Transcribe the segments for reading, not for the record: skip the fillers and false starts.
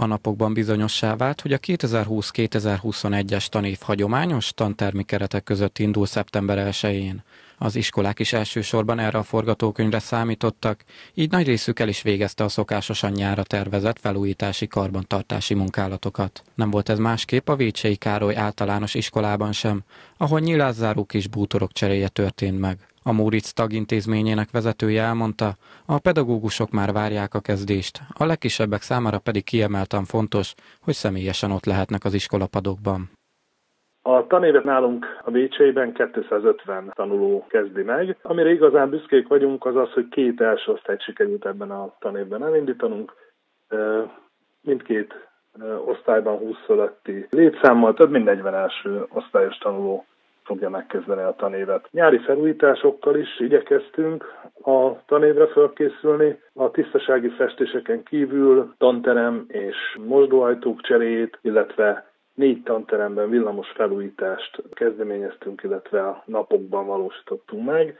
A napokban bizonyossá vált, hogy a 2020-2021-es tanév hagyományos tantermi keretek között indul szeptember 1-én. Az iskolák is elsősorban erre a forgatókönyvre számítottak, így nagy részük el is végezte a szokásosan nyárra tervezett felújítási karbantartási munkálatokat. Nem volt ez másképp a Vécsey Károly Általános Iskolában sem, ahol nyilászárók és bútorok cseréje történt meg. A Móricz tagintézményének vezetője elmondta, a pedagógusok már várják a kezdést, a legkisebbek számára pedig kiemelten fontos, hogy személyesen ott lehetnek az iskolapadokban. A tanévet nálunk a Vécseyben 250 tanuló kezdi meg. Amire igazán büszkék vagyunk, az az, hogy 2 első osztályt sikerült ebben a tanévben elindítanunk. Mindkét osztályban 20 fölötti létszámmal több mint 40 első osztályos tanuló fogja megkezdeni a tanévet. Nyári felújításokkal is igyekeztünk a tanévre fölkészülni. A tisztasági festéseken kívül tanterem és mosdóajtók cseréjét, illetve 4 tanteremben villamos felújítást kezdeményeztünk, illetve a napokban valósítottunk meg.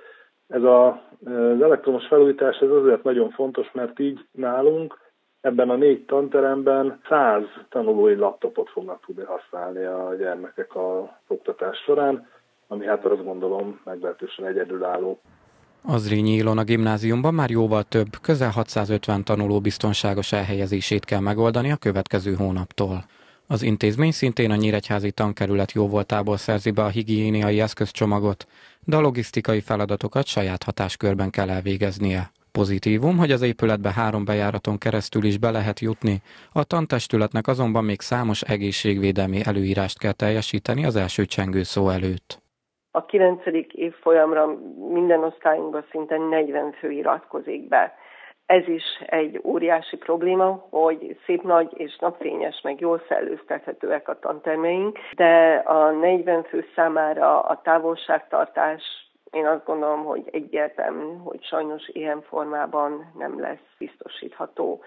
Ez az elektromos felújítás ez azért nagyon fontos, mert így nálunk ebben a 4 tanteremben 100 tanulói laptopot fognak tudni használni a gyermekek az oktatás során, ami hát azt gondolom meglehetősen egyedülálló. A Zrínyi Ilona Gimnáziumban már jóval több, közel 650 tanuló biztonságos elhelyezését kell megoldani a következő hónaptól. Az intézmény szintén a Nyíregyházi Tankerület jóvoltából szerzi be a higiéniai eszközcsomagot, de a logisztikai feladatokat saját hatáskörben kell elvégeznie. Pozitívum, hogy az épületbe 3 bejáraton keresztül is be lehet jutni, a tantestületnek azonban még számos egészségvédelmi előírást kell teljesíteni az első csengőszó előtt. A 9. évfolyamra minden osztályunkban szinte 40 fő iratkozik be. Ez is egy óriási probléma, hogy szép nagy és napfényes, meg jól szellőztethetőek a tantermeink, de a 40 fő számára a távolságtartás, én azt gondolom, hogy egyértelmű, hogy sajnos ilyen formában nem lesz biztosítható.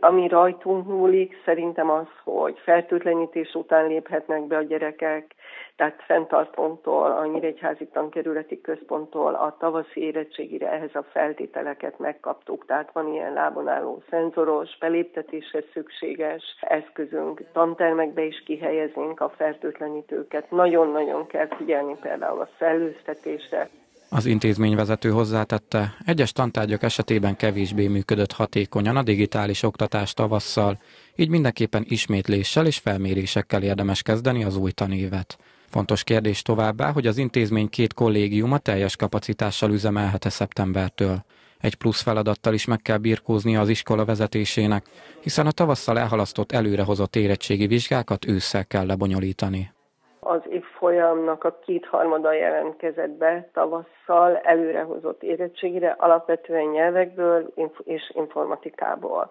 Ami rajtunk múlik, szerintem az, hogy fertőtlenítés után léphetnek be a gyerekek, tehát Fenntartóntól, a Nyíregyházi Tankerületi Központtól a tavaszi érettségire ehhez a feltételeket megkaptuk. Tehát van ilyen lábon álló szenzoros, beléptetéshez szükséges eszközünk, tantermekbe is kihelyeznénk a fertőtlenítőket. Nagyon-nagyon kell figyelni például a szellőztetésre. Az intézményvezető hozzátette, egyes tantárgyak esetében kevésbé működött hatékonyan a digitális oktatás tavasszal, így mindenképpen ismétléssel és felmérésekkel érdemes kezdeni az új tanévet. Fontos kérdés továbbá, hogy az intézmény 2 kollégiuma teljes kapacitással üzemelhet-e szeptembertől. Egy plusz feladattal is meg kell birkóznia az iskola vezetésének, hiszen a tavasszal elhalasztott előrehozott érettségi vizsgákat ősszel kell lebonyolítani. Az évfolyamnak a 2/3 jelentkezett be tavasszal előrehozott érettségire, alapvetően nyelvekből és informatikából.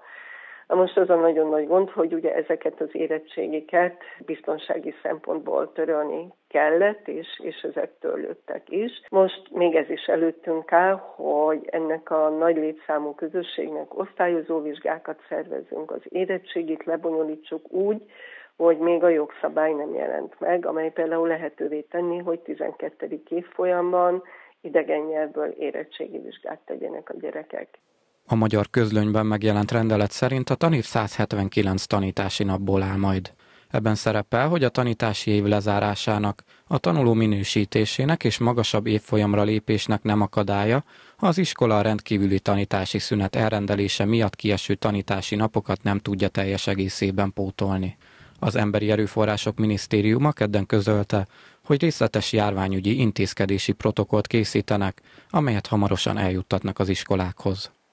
Na most az a nagyon nagy gond, hogy ugye ezeket az érettségiket biztonsági szempontból törölni kellett, és ezek törlődtek is. Most még ez is előttünk áll, hogy ennek a nagy létszámú közösségnek osztályozó vizsgákat szervezünk, az érettségit lebonyolítsuk úgy, hogy még a jogszabály nem jelent meg, amely például lehetővé tenni, hogy 12. évfolyamban idegen nyelvből érettségi vizsgát tegyenek a gyerekek. A Magyar Közlönyben megjelent rendelet szerint a tanév 179 tanítási napból áll majd. Ebben szerepel, hogy a tanítási év lezárásának, a tanuló minősítésének és magasabb évfolyamra lépésnek nem akadálya, ha az iskola a rendkívüli tanítási szünet elrendelése miatt kieső tanítási napokat nem tudja teljes egészében pótolni. Az Emberi Erőforrások Minisztériuma kedden közölte, hogy részletes járványügyi intézkedési protokollt készítenek, amelyet hamarosan eljuttatnak az iskolákhoz.